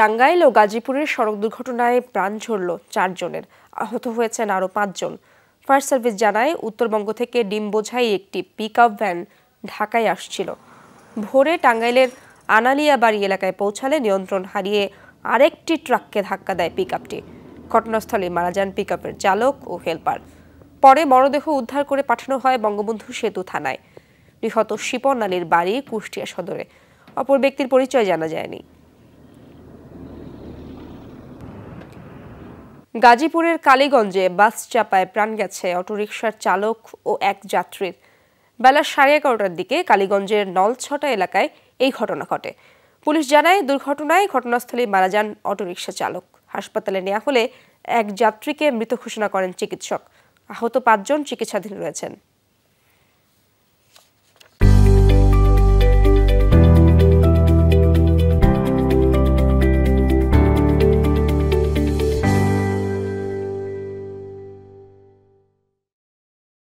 টাঙ্গাইল ও গাজীপুরের সড়ক দুর্ঘটনায় প্রাণ ঝরল ৪ জনের, আহত হয়েছেন আরও ৫ জন। ফায়ার সার্ভিস জানায়, উত্তরবঙ্গ থেকে ডিম বোঝাই একটি পিকআপ ভ্যান ঢাকায় আসছিল। ভোরে টাঙ্গাইলের আনালিয়াবাড়ি এলাকায় পৌঁছালে নিয়ন্ত্রণ হারিয়ে আরেকটি ট্রাককে ধাক্কা দেয় পিকআপটি। ঘটনাস্থলে মারা যান পিকআপের চালক ও হেলপার। পরে মরদেহ উদ্ধার করে পাঠানো হয় বঙ্গবন্ধু সেতু থানায়। নিহত শিপন আলীর বাড়ি কুষ্টিয়া সদরে। অপর ব্যক্তির পরিচয় জানা যায়নি। গাজীপুরের কালীগঞ্জে বাস চাপায় প্রাণ গেছে অটোরিকশার চালক ও এক যাত্রীর। বেলা 11:30টার দিকে কালীগঞ্জের নলছটা এলাকায় এই ঘটনা ঘটে। পুলিশ জানায়, দুর্ঘটনায় ঘটনাস্থলেই মারা যান অটোরিকশা চালক। হাসপাতালে নেওয়া হলে এক যাত্রীকে মৃত ঘোষণা করেন চিকিৎসক। আহত ৫ জন চিকিৎসাধীন রয়েছেন।